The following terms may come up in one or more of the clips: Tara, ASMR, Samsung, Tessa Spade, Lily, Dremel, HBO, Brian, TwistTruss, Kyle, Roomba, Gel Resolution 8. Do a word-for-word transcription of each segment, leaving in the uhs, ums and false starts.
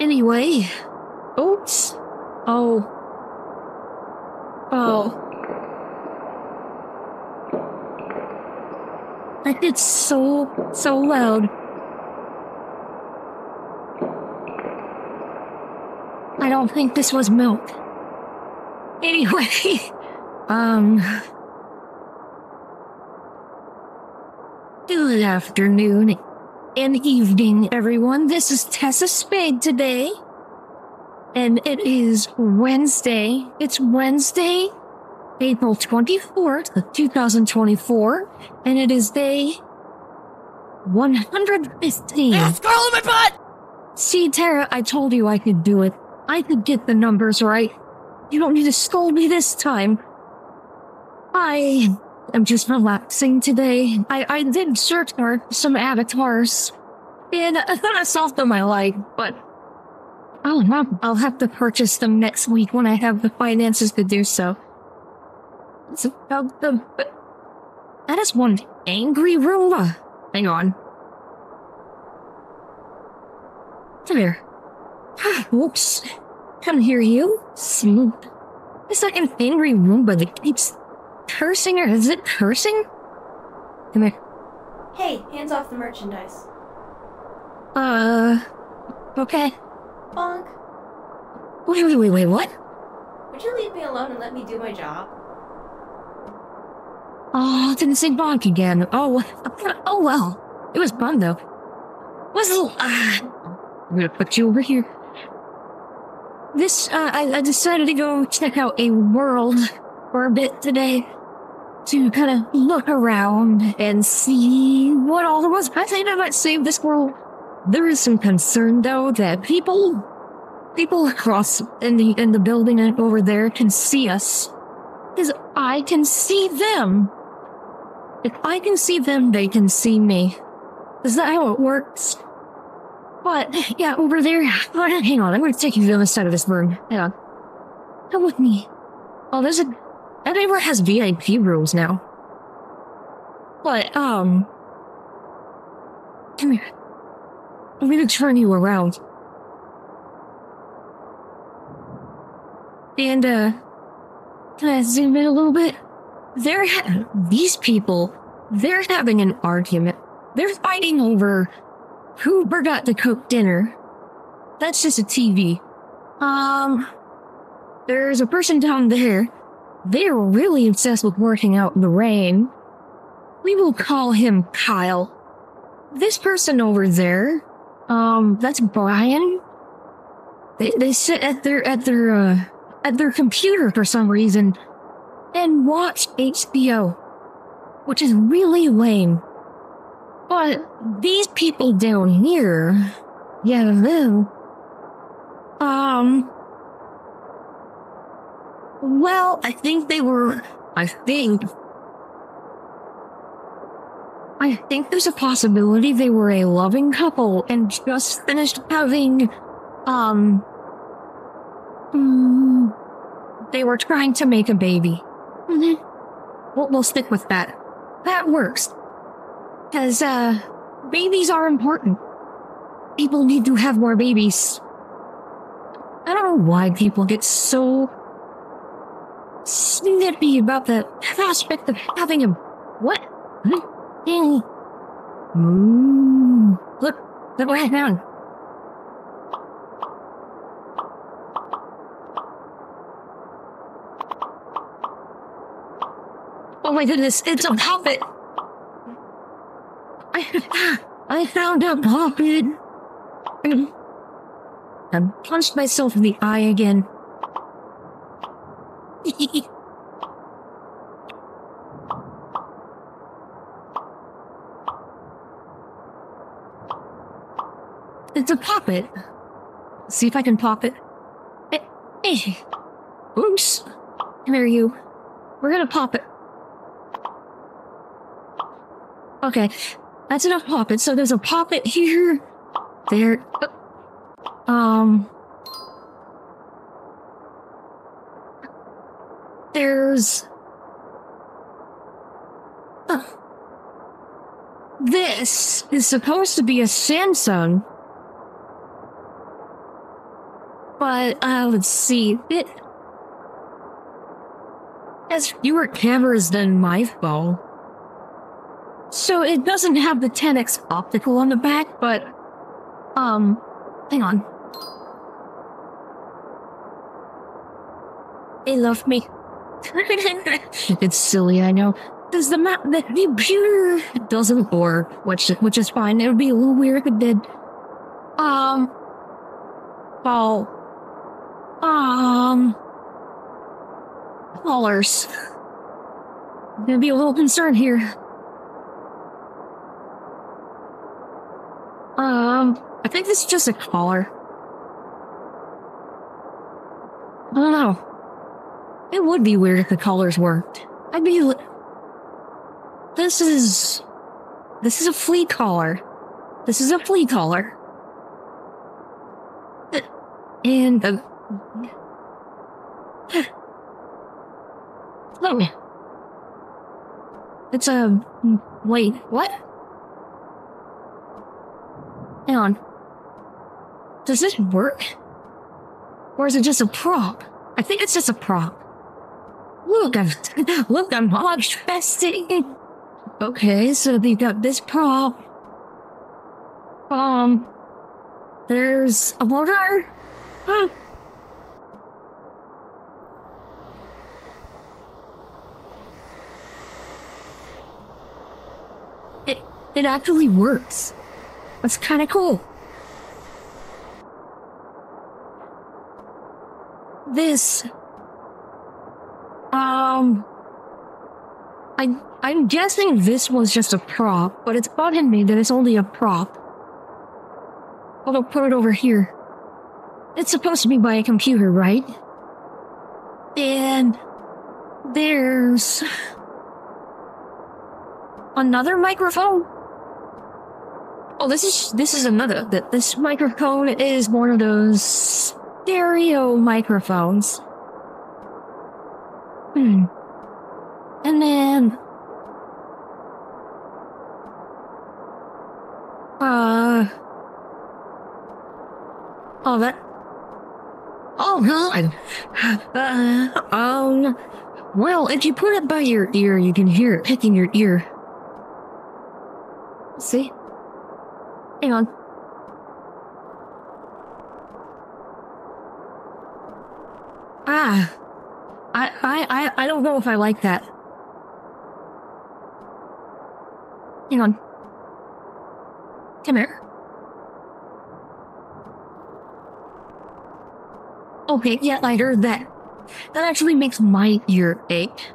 Anyway. Oops. Oh. Oh. That did so, so loud. I don't think this was milk. Anyway. um. Good afternoon and evening, everyone. This is Tessa Spade today. And it is Wednesday. It's Wednesday, April twenty-fourth, two thousand twenty-four. And it is day one hundred fifteen. It's girl in my butt! See, Tara, I told you I could do it. I could get the numbers right. You don't need to scold me this time. I... I'm just relaxing today. I, I did search for some avatars, and I thought I solved them I like, but I don't know. I'll have to purchase them next week when I have the finances to do so. It's about the... But that is one angry Roomba. Hang on. Come here. Whoops. Come here, you. Snoop. It's like an angry Roomba that keeps... cursing, or is it cursing? Come here. Hey, hands off the merchandise. Uh, okay. Bonk. Wait, wait, wait, wait, what? Would you leave me alone and let me do my job? Oh, I didn't say bonk again. Oh, oh well. It was fun though. Whistle. Uh, I'm gonna put you over here. This, uh, I, I decided to go check out a world for a bit today, to kind of look around and see what all there was. I think I might save this world. There is some concern though that people, people across in the in the building over there can see us, because I can see them. If I can see them, they can see me. Is that how it works? But yeah, over there. Hang on, I'm going to take you to the other side of this room. Hang on, come with me. Oh, there's a. Everyone has V I P rooms now. But, um... come here. I'm gonna turn you around. And, uh... can I zoom in a little bit? They're ha- These people, they're having an argument. They're fighting over who forgot to cook dinner. That's just a T V. Um... There's a person down there. They're really obsessed with working out in the rain. We will call him Kyle. This person over there, um, that's Brian. They they sit at their at their uh, at their computer for some reason and watch H B O, which is really lame. But these people down here, yeah, them, um. Well, I think they were... I think... I think there's a possibility they were a loving couple and just finished having... Um... Mm, they were trying to make a baby. Mm-hmm. We'll, we'll stick with that. That works. Because, uh, babies are important. People need to have more babies. I don't know why people get so... snippy about the prospect of having a... What? Mm. Look, look what I found. Oh my goodness, it's a puppet! I, I found a puppet! I punched myself in the eye again. It's a puppet. See if I can pop it. Eh, eh. Oops. Come here, you. We're gonna pop it. Okay. That's enough poppet. So there's a poppet here. There. Um... There's This is supposed to be a Samsung. But, uh, let's see. It has fewer cameras than my phone. So it doesn't have the ten X optical on the back, but, um, hang on. They love me. It's silly, I know. Does the map that computer doesn't work, which which is fine. It would be a little weird if it did. Um, fall, um, fallers. I'm gonna be a little concerned here. Um, I think this is just a collar. I don't know. It would be weird if the collars worked. I'd be. Li- This is... This is a flea collar. This is a flea collar. And... Uh, it's a... Wait, what? Hang on. Does this work? Or is it just a prop? I think it's just a prop. Look, I'm... Look, I'm hog festing. Okay, so they've got this prop. Um, there's a water. Huh. It it actually works. That's kind of cool. This. Um. I, I'm guessing this was just a prop, but it's bugging me that it's only a prop. I'll put it over here. It's supposed to be by a computer, right? And there's another microphone. Oh, this is this is another. That this microphone is one of those stereo microphones. Hmm. And then, uh, oh, that, oh, God, uh, um, well, if you put it by your ear, you can hear it picking your ear. See? Hang on. Ah, I, I, I, I don't know if I like that. Hang on. Come here. Okay, yeah, I heard that. That actually makes my ear ache.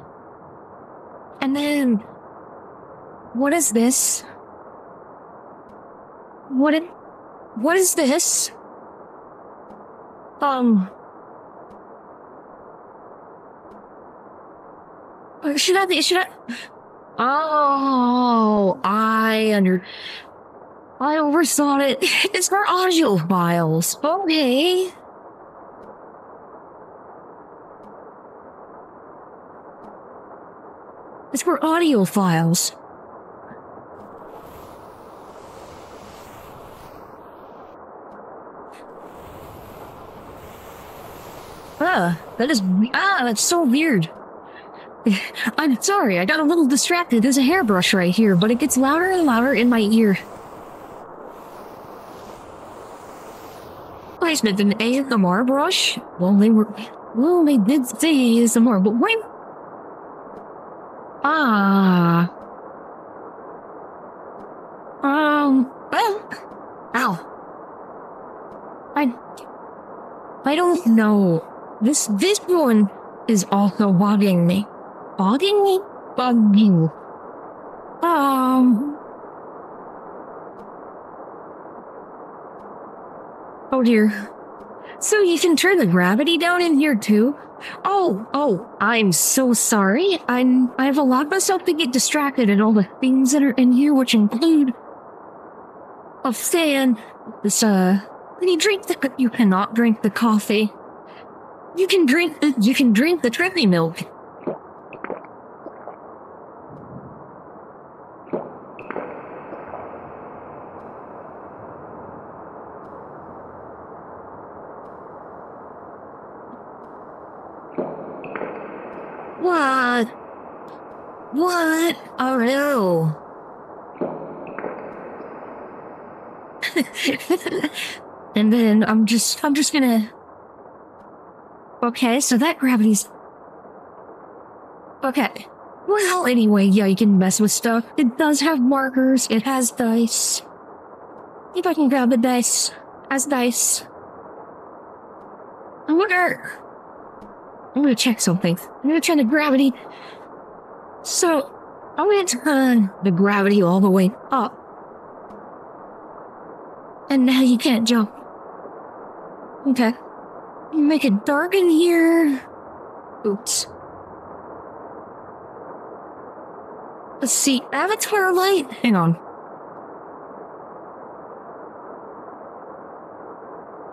And then... What is this? What it... What is this? Um... Should I be... Should I... Oh, I under... I overthought it. It's for audio files. Okay. It's for audio files. Ah, that is... Ah, that's so weird. I'm sorry, I got a little distracted. There's a hairbrush right here, but it gets louder and louder in my ear. Placement an A S M R brush? Well, they were... Well, they did say A S M R, but wait... Ah... Um... Well... Ow. I... I don't know. This... This one is also bugging me. Bugging me? Bugging. Um. Oh dear. So you can turn the gravity down in here too? Oh, oh, I'm so sorry. I'm, I've allowed myself to get distracted at all the things that are in here, which include a fan. This, uh, when you drink the, you cannot drink the coffee. You can drink the, you can drink the trippy milk. What? What are you? And then I'm just, I'm just gonna... Okay, so that gravity's... Okay. Well, anyway, yeah, you can mess with stuff. It does have markers. It has dice. If I can grab the dice. As dice. I wonder... I'm gonna check something. I'm gonna turn the gravity... So, I'm gonna turn the gravity all the way up. And now you can't jump. Okay. Make it dark in here. Oops. Let's see. Avatar light? Hang on.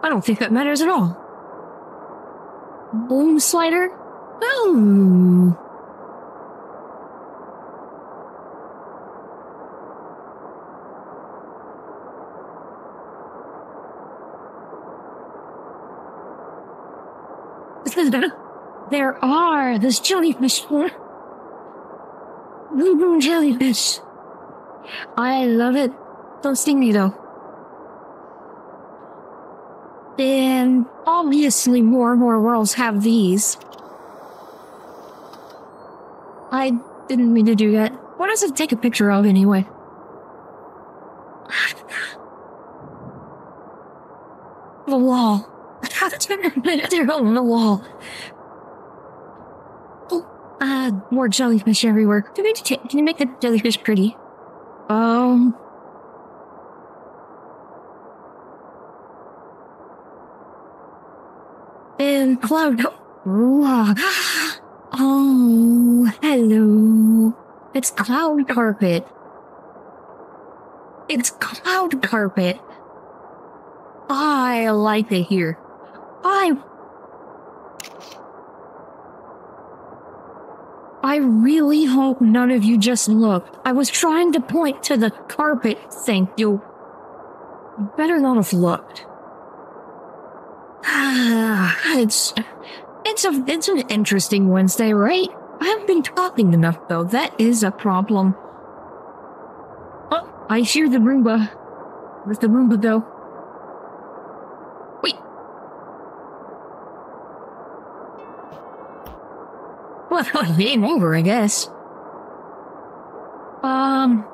I don't think that matters at all. Boom slider? Boom! There are this jellyfish here. Blue moon jellyfish. I love it. Don't sting me though. And obviously more and more worlds have these. I didn't mean to do that. What does it take a picture of anyway? The wall. They're on the wall. Oh, uh, more jellyfish everywhere. Can you make the jellyfish pretty? Um. And cloud. Oh, hello. It's cloud carpet. It's cloud carpet. I like it here. I... I really hope none of you just looked. I was trying to point to the carpet thing. You better not have looked. It's... It's, a, it's an interesting Wednesday, right? I haven't been talking enough, though. That is a problem. Oh, I hear the Roomba. Where's the Roomba, though? Well, game over, I guess. Um...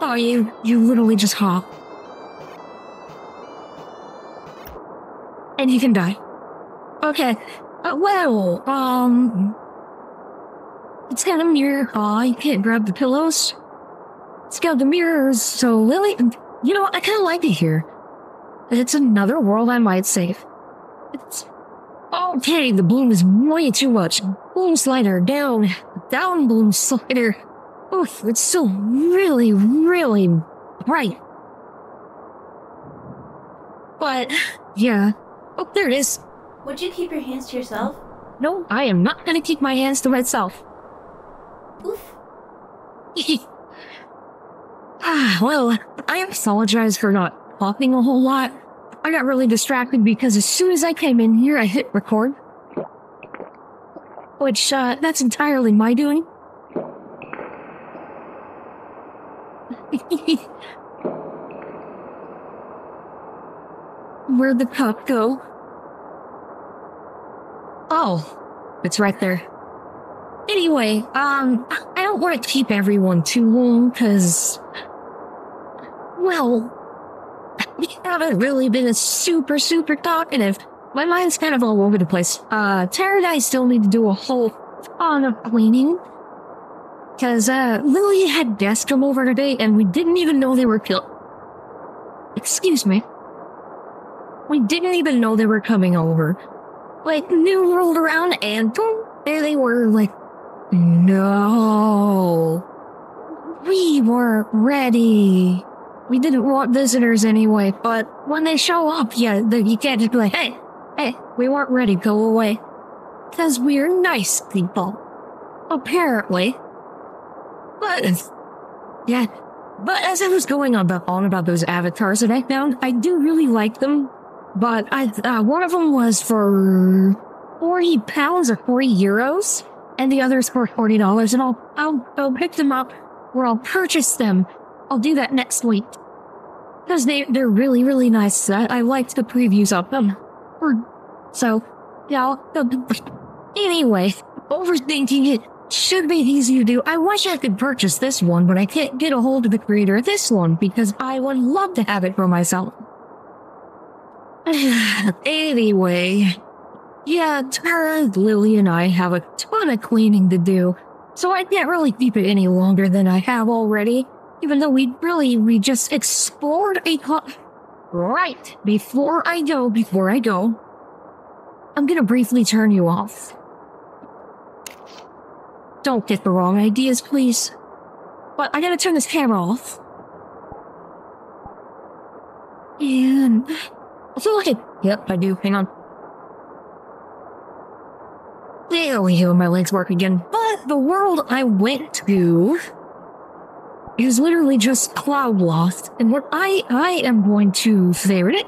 Oh, you, you literally just hop. And you can die. Okay. Uh, well, um... It's got a mirror. Aw, oh, you can't grab the pillows. It's got the mirrors, so Lily... You know, I kinda like it here. It's another world I might save. It's... Okay, the bloom is way too much. Bloom slider, down. Down bloom slider. Oof, it's still really, really bright. But, yeah. Oh, there it is. Would you keep your hands to yourself? No, I am not gonna keep my hands to myself. Oof. Ah, well, I apologize for not coughing a whole lot. I got really distracted because as soon as I came in here, I hit record. Which, uh, that's entirely my doing. Where'd the cup go? Oh, it's right there. Anyway, um, I don't want to keep everyone too long because, well, we haven't really been a super, super talkative. My mind's kind of all over the place. Uh, Tara and I still need to do a whole ton of cleaning. Because, uh, Lily had guests come over today and we didn't even know they were killed. Excuse me. We didn't even know they were coming over. Like, new rolled around and boom, there they were. Like, no. We weren't ready. We didn't want visitors anyway, but when they show up, yeah, you can't just be like, hey, hey, we weren't ready, go away. Because we're nice people. Apparently. But, yeah. But as I was going on about, on about those avatars that I found, I do really like them. But I uh, one of them was for forty pounds or forty euros, and the others for forty dollars. And I'll, I'll go pick them up, or I'll purchase them. I'll do that next week. Because they, they're really, really nice. I, I liked the previews of them. So, yeah. Anyway, overthinking it should be easy to do. I wish I could purchase this one, but I can't get a hold of the creator of this one because I would love to have it for myself. Anyway, yeah, Tara, Lily, and I have a ton of cleaning to do, so I can't really keep it any longer than I have already, even though we really, we just explored a lot. Right, before I go, before I go, I'm gonna briefly turn you off. Don't get the wrong ideas, please. But I gotta turn this camera off. And I feel like it. Yep, I do. Hang on. There we go. My legs work again. But the world I went to is literally just cloud lost, and what I I am going to favorite it.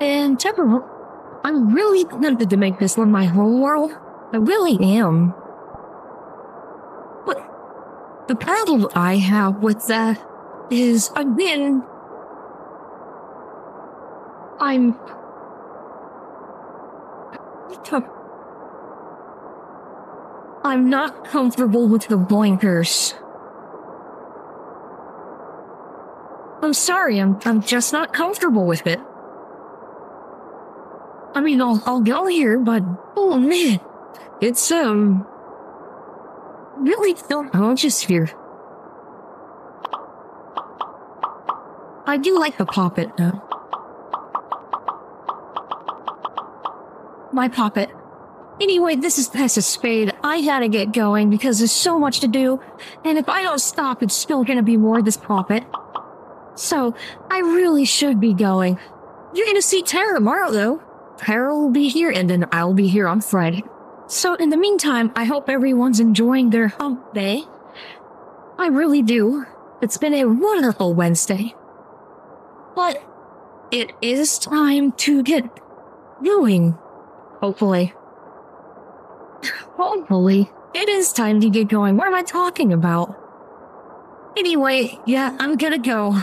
And temporal. I'm really tempted to make this one my whole world. I really am. But the problem I have with that is I've been. I'm. I'm not comfortable with the blinkers. I'm sorry, I'm, I'm just not comfortable with it. I mean, I'll, I'll go here, but oh man, it's, um, really don't, I'll just hear. I do like the poppet though. My poppet. Anyway, this is Tessa Spade. I gotta get going because there's so much to do, and if I don't stop, it's still gonna be more of this poppet. So, I really should be going. You're gonna see Tara tomorrow, though. Tara will be here, and then I'll be here on Friday. So, in the meantime, I hope everyone's enjoying their hump day. I really do. It's been a wonderful Wednesday. But it is time to get going. Hopefully. Hopefully. It is time to get going. What am I talking about? Anyway, yeah, I'm gonna go.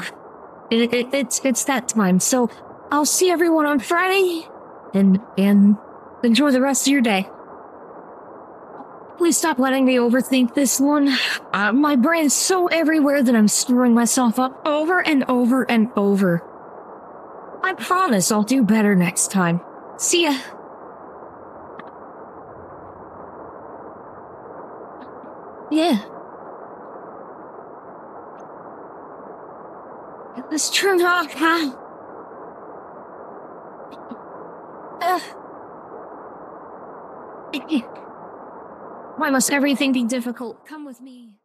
It, it, it's it's that time. So I'll see everyone on Friday. And, and enjoy the rest of your day. Please stop letting me overthink this one. Uh, my brain's so everywhere that I'm screwing myself up over and over and over. I promise I'll do better next time. See ya. Yeah. Let's turn off, huh? Uh. Why must everything be difficult? Come with me.